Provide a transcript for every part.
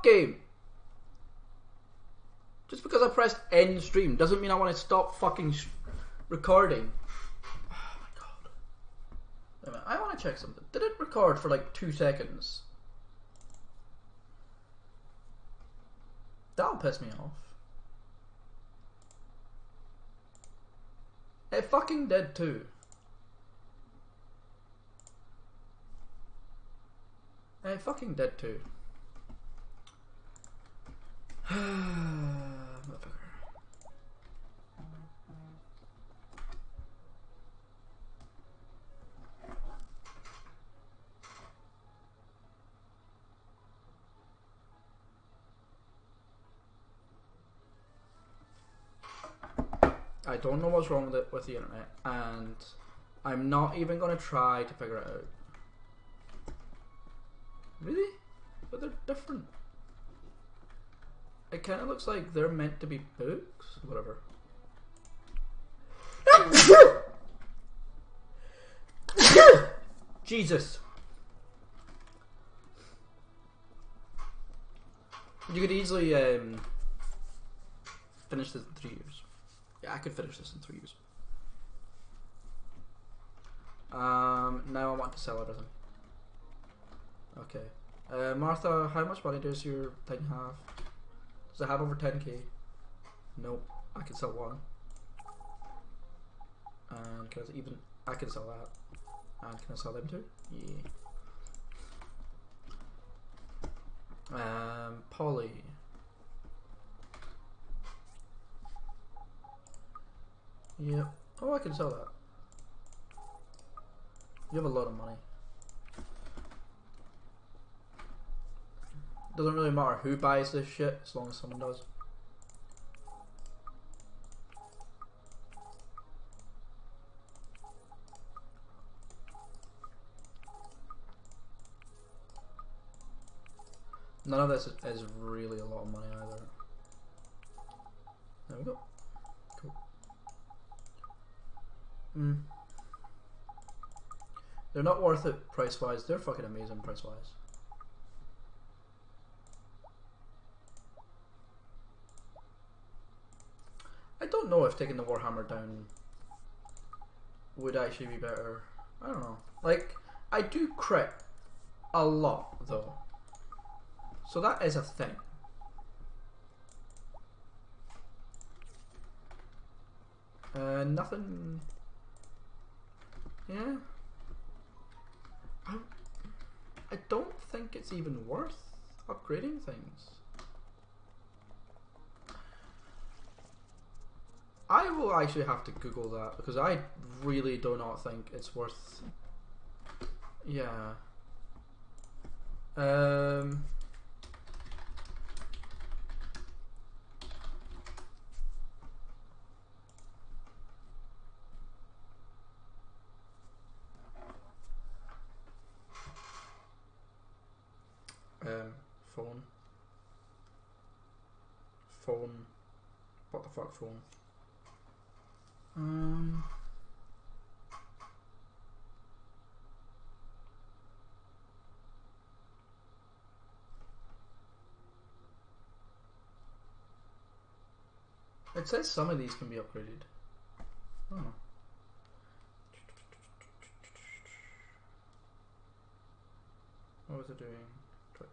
stop game. Just because I pressed end stream doesn't mean I want to stop fucking recording. Oh my god. Wait a minute, I want to check something. Did it record for like 2 seconds? That'll piss me off. It fucking did too. It fucking did too. Motherfucker. I don't know what's wrong with it, with the internet, and I'm not even going to try to figure it out. Really? But they're different. It kind of looks like they're meant to be books, whatever. Jesus. You could easily finish this in 3 years. Yeah, I could finish this in 3 years. Now I want to sell everything. Okay. Martha, how much money does your thing have? Does it have over 10k? Nope. I can sell one. And can I even... I can sell that. And can I sell them too? Yeah. Polly. Yep. Oh, I can sell that. You have a lot of money. Doesn't really matter who buys this shit, as long as someone does. None of this is really a lot of money either. There we go. Cool. Mm. They're not worth it price-wise, they're fucking amazing price-wise. I don't know if taking the Warhammer down would actually be better. I don't know. Like, I do crit a lot, though. So that is a thing. Nothing... Yeah. I don't think it's even worth upgrading things. I will actually have to Google that because I really do not think it's worth. Yeah. Phone. What the fuck, phone? It says some of these can be upgraded. Oh. What was it doing? Twitch.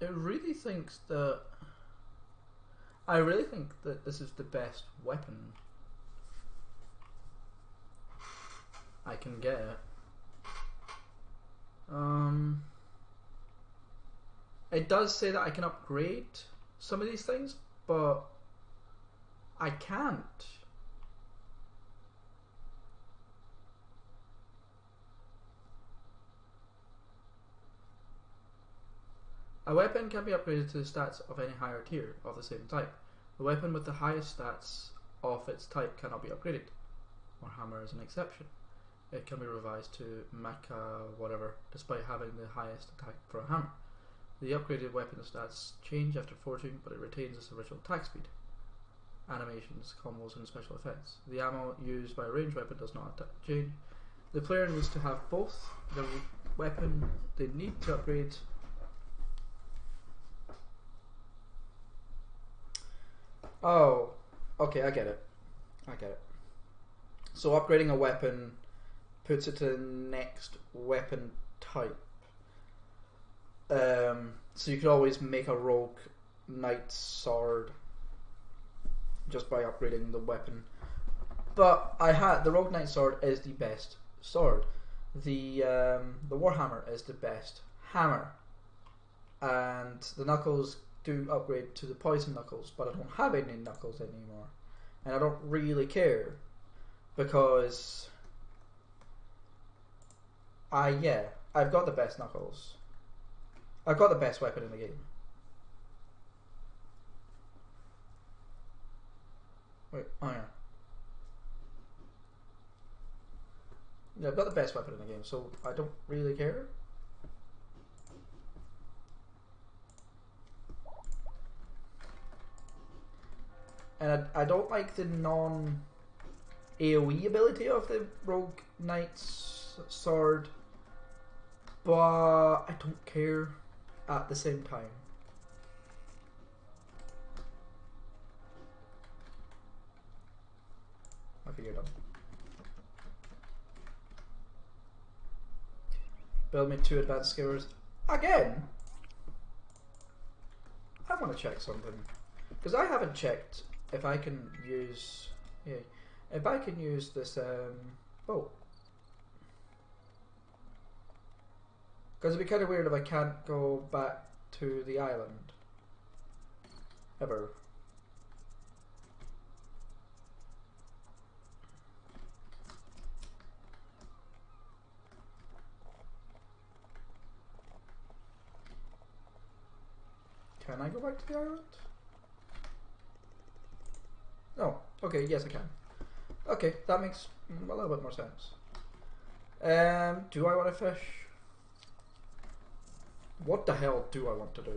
It really thinks that... I really think that this is the best weapon I can get. It does say that I can upgrade some of these things, but I can't. A weapon can be upgraded to the stats of any higher tier of the same type. The weapon with the highest stats of its type cannot be upgraded. Warhammer is an exception. It can be revised to mecha whatever, despite having the highest attack for a hammer. The upgraded weapon stats change after forging, but it retains its original attack speed, animations, combos and special effects. The ammo used by a ranged weapon does not change. The player needs to have both the weapon they need to upgrade . Oh, okay, I get it. So upgrading a weapon puts it to the next weapon type. So you could always make a rogue knight's sword just by upgrading the weapon. But the rogue knight's sword is the best sword. The warhammer is the best hammer, and the knuckles do upgrade to the poison knuckles, but I don't have any knuckles anymore, and I don't really care because I've got the best knuckles. I've got the best weapon in the game. Wait, oh yeah. Yeah, I've got the best weapon in the game, so I don't really care. And I don't like the non-AoE ability of the Rogue Knight's sword, but I don't care at the same time. Okay, you're done. Build me 2 advanced skewers. Again! I want to check something, because I haven't checked if I can use, if I can use this bow. Because it'd be kind of weird if I can't go back to the island ever. Can I go back to the island? Oh, okay, yes I can. Okay, that makes a little bit more sense. Do I want to fish? What the hell do I want to do?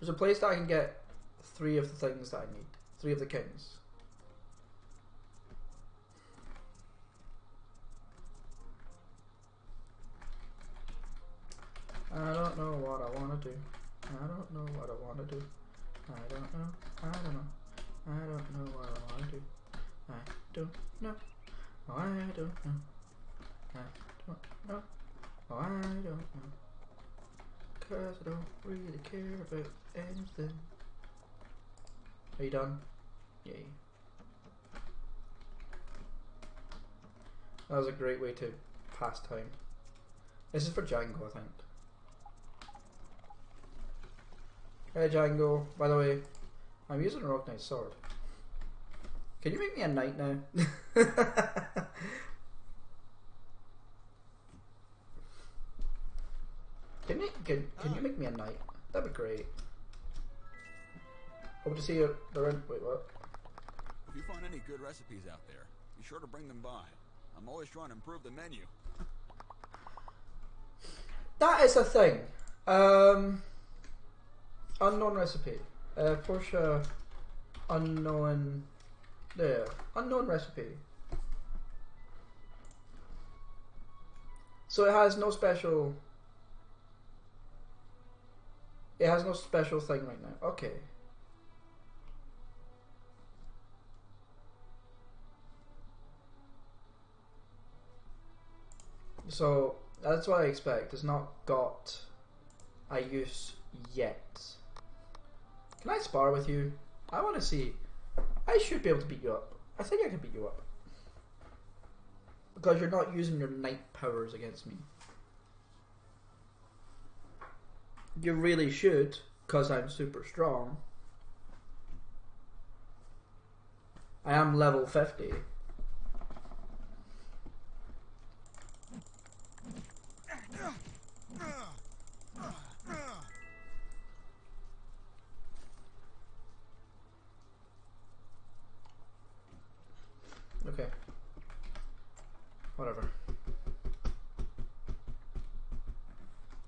There's a place that I can get 3 of the things that I need. 3 of the kings. I don't know what I want to do. I don't know what I want to do. I don't know. I don't know. I don't know what I want to do. I don't know. Oh, I don't know. I don't know. Oh, I don't know. 'Cause I don't really care about anything. Are you done? Yay. That was a great way to pass time. This is for Django, I think. Hey Django, by the way, I'm using a Rogue Knight's sword. Can you make me a knight now? Can you make me a knight? That'd be great. Hope to see you around. Wait, what? If you find any good recipes out there, be sure to bring them by. I'm always trying to improve the menu. That is a thing. Unknown recipe. Portia unknown. There. Unknown recipe. So it has no special. It has no special thing right now. Okay. So that's what I expect. It's not got a use yet. Can I spar with you? I want to see. I should be able to beat you up. I think I can beat you up. Because you're not using your knight powers against me. You really should, because I'm super strong. I am level 50.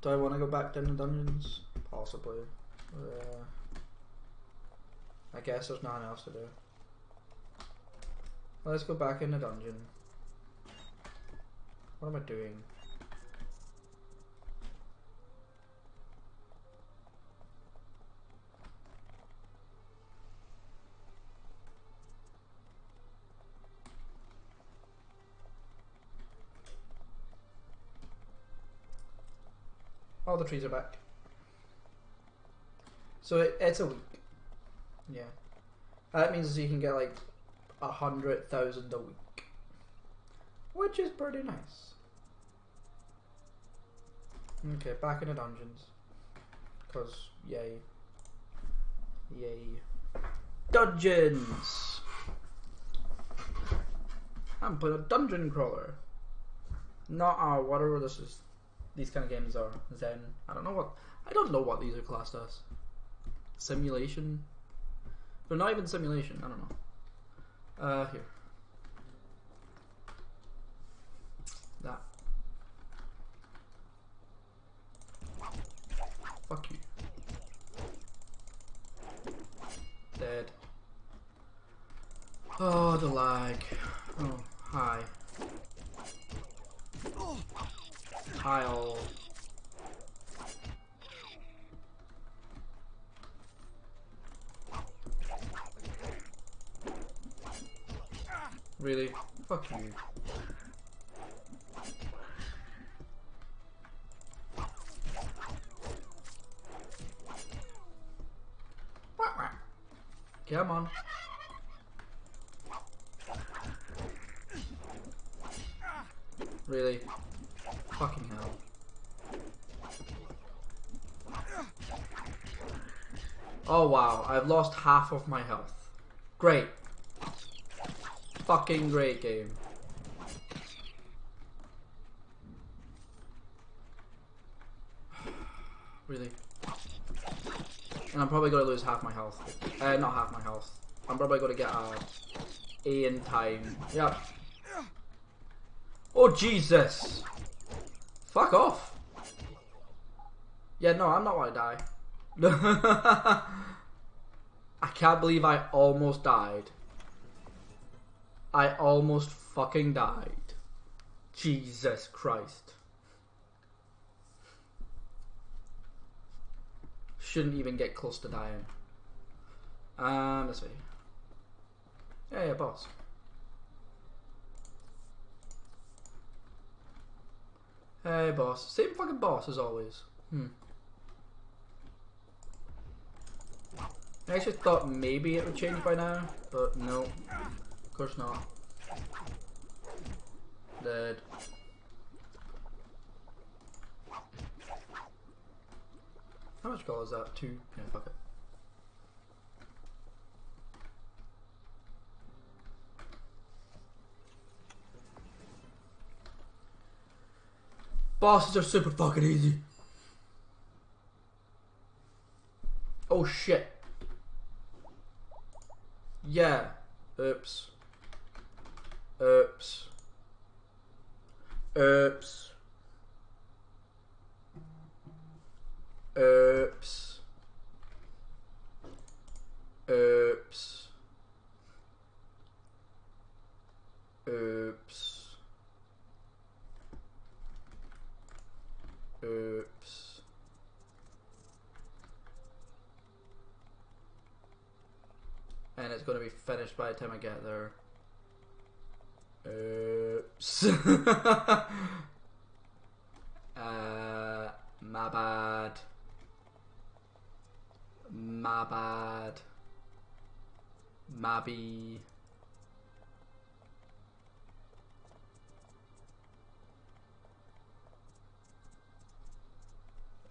Do I want to go back down the dungeons? Possibly. I guess there's nothing else to do. Let's go back in the dungeon. What am I doing? All the trees are back. So it's a week. Yeah. That means you can get like 100,000 a week. Which is pretty nice. Okay, back in the dungeons. Cause yay. Yay. Dungeons! I'm playing a dungeon crawler. Not our whatever this is. These kind of games are Zen. I don't know what these are classed as. Simulation. They're not even simulation. I don't know. Here. That. Fuck you. Dead. Oh, the lag. Oh, hi. Tile. Really? Fuck you. Come on. Really? Fucking hell. Oh wow, I've lost half of my health. Great. Fucking great game. Really? And I'm probably gonna lose half my health. Not half my health. I'm probably gonna get an A in time. Yep. Oh Jesus! Fuck off! Yeah, no, I'm not gonna die. I can't believe I almost died. I almost fucking died. Jesus Christ. Shouldn't even get close to dying. Let's see. Yeah, boss. Hey boss, same fucking boss as always. I actually thought maybe it would change by now, but no, of course not. Dead. How much gold is that? 2? Yeah, fuck it. Bosses are super fucking easy. Oh shit. Yeah. Oops. Oops. Oops. Oops. Oops. Oops. Oops. And it's going to be finished by the time I get there. Oops. My bad. My bad. Maybe.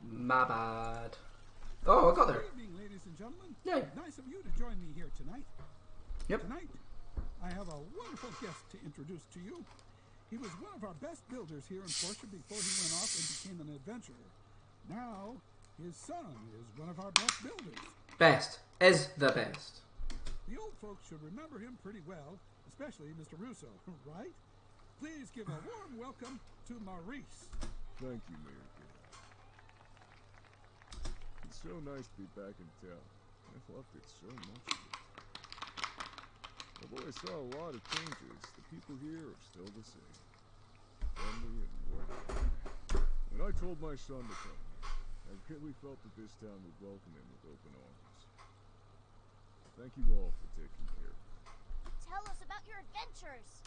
My bad. Oh, I got there. Good evening, ladies and gentlemen. Yeah. Nice of you to join me here tonight. Yep. Tonight, I have a wonderful guest to introduce to you. He was one of our best builders here in Portia before he went off and became an adventurer. Now, his son is one of our best builders. Best is the best. The old folks should remember him pretty well, especially Mr. Russo, right? Please give a warm welcome to Maurice. Thank you, Mayor. It's so nice to be back in town. I've loved it so much. Although I saw a lot of changes, the people here are still the same. Friendly and warm. When I told my son to come here, I really felt that this town would welcome him with open arms. Thank you all for taking care of me. Tell us about your adventures!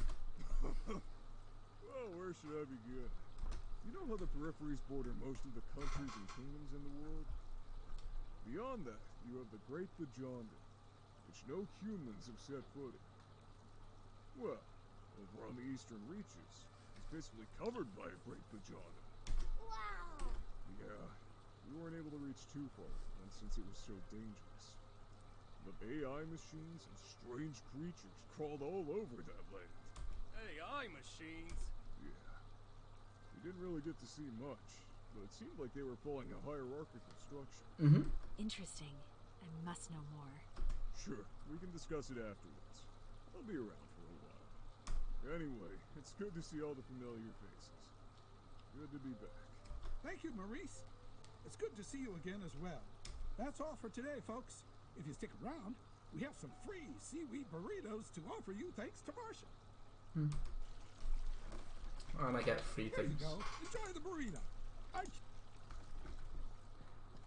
Well, where should I begin? You know how the peripheries border most of the countries and kingdoms in the world? Beyond that, you have the Great Pajanda, which no humans have set foot in. Well, over on the eastern reaches, it's basically covered by a Great Pajanda. Wow! Yeah, we weren't able to reach too far, and since it was so dangerous. But AI machines and strange creatures crawled all over that land. AI machines? Yeah. We didn't really get to see much, but it seemed like they were following a hierarchical structure. Mm-hmm. Interesting. I must know more. Sure, we can discuss it afterwards. I'll be around for a while. Anyway, it's good to see all the familiar faces. Good to be back. Thank you, Maurice. It's good to see you again as well. That's all for today, folks. If you stick around, we have some free seaweed burritos to offer you thanks to Portia. Hmm. Oh, and I get free things. There you go. Enjoy the burrito.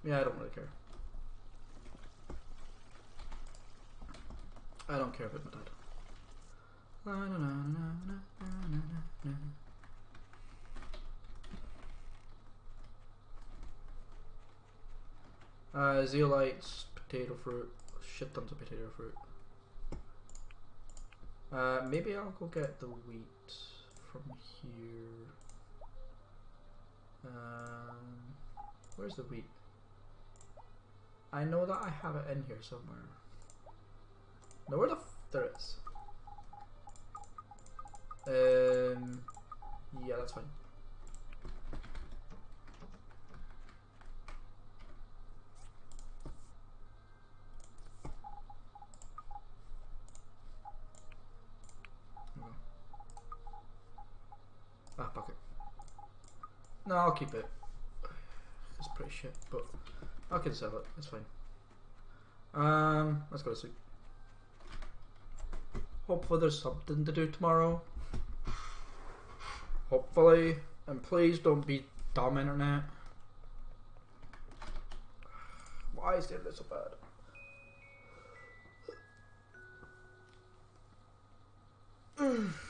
Yeah, I don't really care. I don't care about my dad. La, na, na, na, na, na, na, na. Zeolites, potato fruit, shit tons of potato fruit. Maybe I'll go get the wheat from here. Where's the wheat? I know that I have it in here somewhere. No, where the f there is. Yeah, that's fine. Ah, fuck it. No, I'll keep it. It's pretty shit, but I can sell it. It's fine. Let's go to sleep. Hopefully there's something to do tomorrow. Hopefully. And please don't be dumb, internet. Why is the internet so bad?